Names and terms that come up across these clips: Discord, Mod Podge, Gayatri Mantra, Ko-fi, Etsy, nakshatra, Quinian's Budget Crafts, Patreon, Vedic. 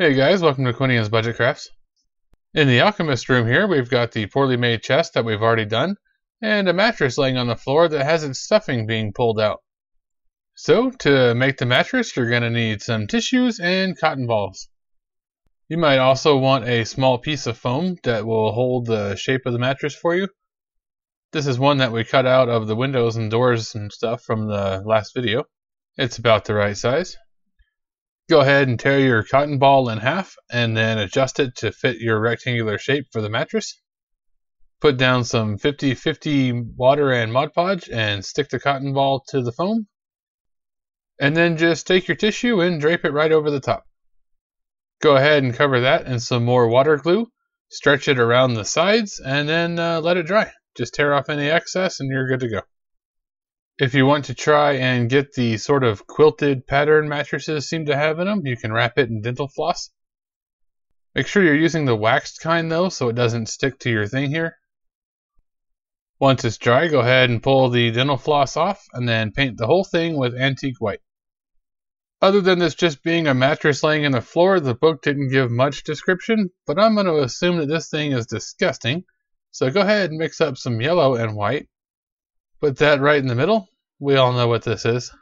Hey guys, welcome to Quinian's Budget Crafts. In the alchemist room here, we've got the poorly made chest that we've already done, and a mattress laying on the floor that has its stuffing being pulled out. So, to make the mattress, you're going to need some tissues and cotton balls. You might also want a small piece of foam that will hold the shape of the mattress for you. This is one that we cut out of the windows and doors and stuff from the last video. It's about the right size. Go ahead and tear your cotton ball in half and then adjust it to fit your rectangular shape for the mattress. Put down some 50-50 water and Mod Podge and stick the cotton ball to the foam. And then just take your tissue and drape it right over the top. Go ahead and cover that in some more water glue. Stretch it around the sides and then let it dry. Just tear off any excess and you're good to go. If you want to try and get the sort of quilted pattern mattresses seem to have in them, you can wrap it in dental floss. Make sure you're using the waxed kind though, so it doesn't stick to your thing here. Once it's dry, go ahead and pull the dental floss off and then paint the whole thing with antique white. Other than this just being a mattress laying on the floor, the book didn't give much description, but I'm going to assume that this thing is disgusting. So go ahead and mix up some yellow and white. Put that right in the middle. We all know what this is.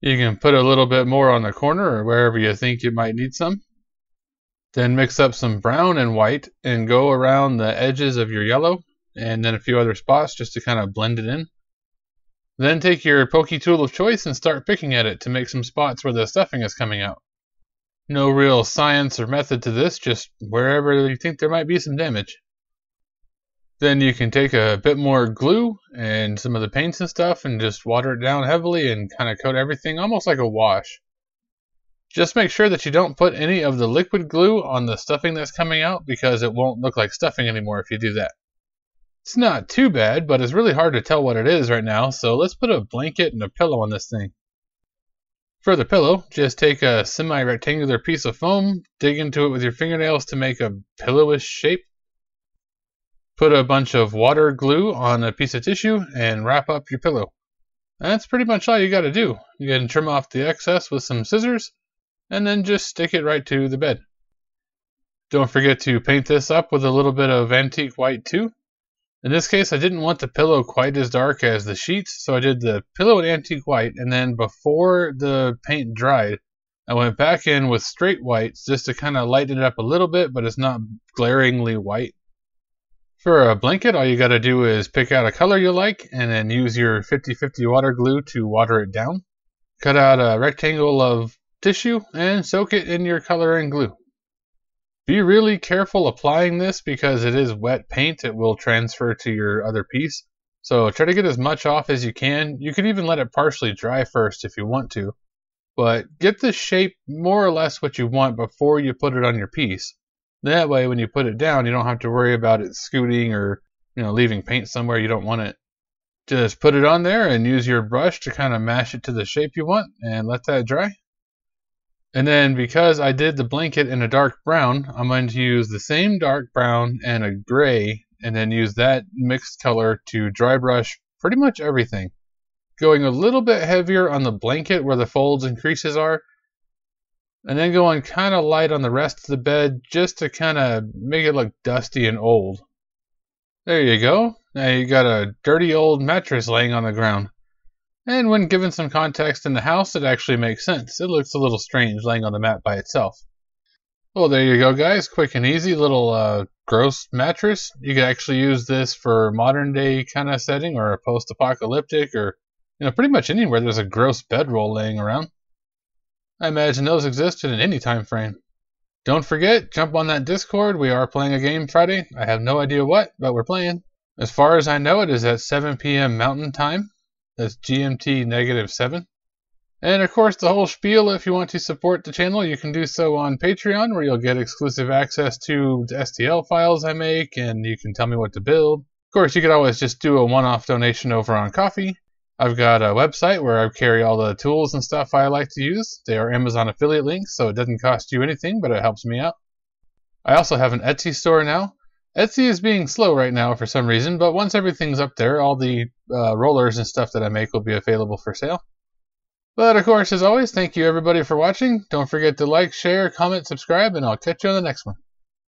You can put a little bit more on the corner or wherever you think you might need some. Then mix up some brown and white and go around the edges of your yellow and then a few other spots just to kind of blend it in. Then take your pokey tool of choice and start picking at it to make some spots where the stuffing is coming out. No real science or method to this, just wherever you think there might be some damage. Then you can take a bit more glue and some of the paints and stuff and just water it down heavily and kind of coat everything almost like a wash. Just make sure that you don't put any of the liquid glue on the stuffing that's coming out because it won't look like stuffing anymore if you do that. It's not too bad, but it's really hard to tell what it is right now, so let's put a blanket and a pillow on this thing. For the pillow, just take a semi-rectangular piece of foam, dig into it with your fingernails to make a pillowish shape. Put a bunch of water glue on a piece of tissue and wrap up your pillow. That's pretty much all you gotta do. You can trim off the excess with some scissors and then just stick it right to the bed. Don't forget to paint this up with a little bit of antique white too. In this case, I didn't want the pillow quite as dark as the sheets, so I did the pillow in antique white, and then before the paint dried, I went back in with straight whites just to kind of lighten it up a little bit, but it's not glaringly white. For a blanket, all you gotta do is pick out a color you like and then use your 50-50 water glue to water it down. Cut out a rectangle of tissue and soak it in your color and glue. Be really careful applying this because it is wet paint. It will transfer to your other piece. So try to get as much off as you can. You can even let it partially dry first if you want to. But get the shape more or less what you want before you put it on your piece. That way, when you put it down, you don't have to worry about it scooting or, leaving paint somewhere you don't want it. Just put it on there and use your brush to kind of mash it to the shape you want and let that dry. And then because I did the blanket in a dark brown, I'm going to use the same dark brown and a gray and then use that mixed color to dry brush pretty much everything. Going a little bit heavier on the blanket where the folds and creases are. And then go on kind of light on the rest of the bed just to kind of make it look dusty and old. There you go. Now you got a dirty old mattress laying on the ground. And when given some context in the house, it actually makes sense. It looks a little strange laying on the mat by itself. Well, there you go, guys. Quick and easy little gross mattress. You could actually use this for modern day kind of setting or a post-apocalyptic or, pretty much anywhere there's a gross bedroll laying around. I imagine those existed in any time frame. Don't forget, jump on that Discord. We are playing a game Friday. I have no idea what, but we're playing. As far as I know, it is at 7 p.m. Mountain Time. That's GMT -7. And of course, the whole spiel, if you want to support the channel, you can do so on Patreon, where you'll get exclusive access to STL files I make, and you can tell me what to build. Of course, you could always just do a one-off donation over on Ko-fi. I've got a website where I carry all the tools and stuff I like to use. They are Amazon affiliate links, so it doesn't cost you anything, but it helps me out. I also have an Etsy store now. Etsy is being slow right now for some reason, but once everything's up there, all the rollers and stuff that I make will be available for sale. But of course, as always, thank you everybody for watching. Don't forget to like, share, comment, subscribe, and I'll catch you on the next one.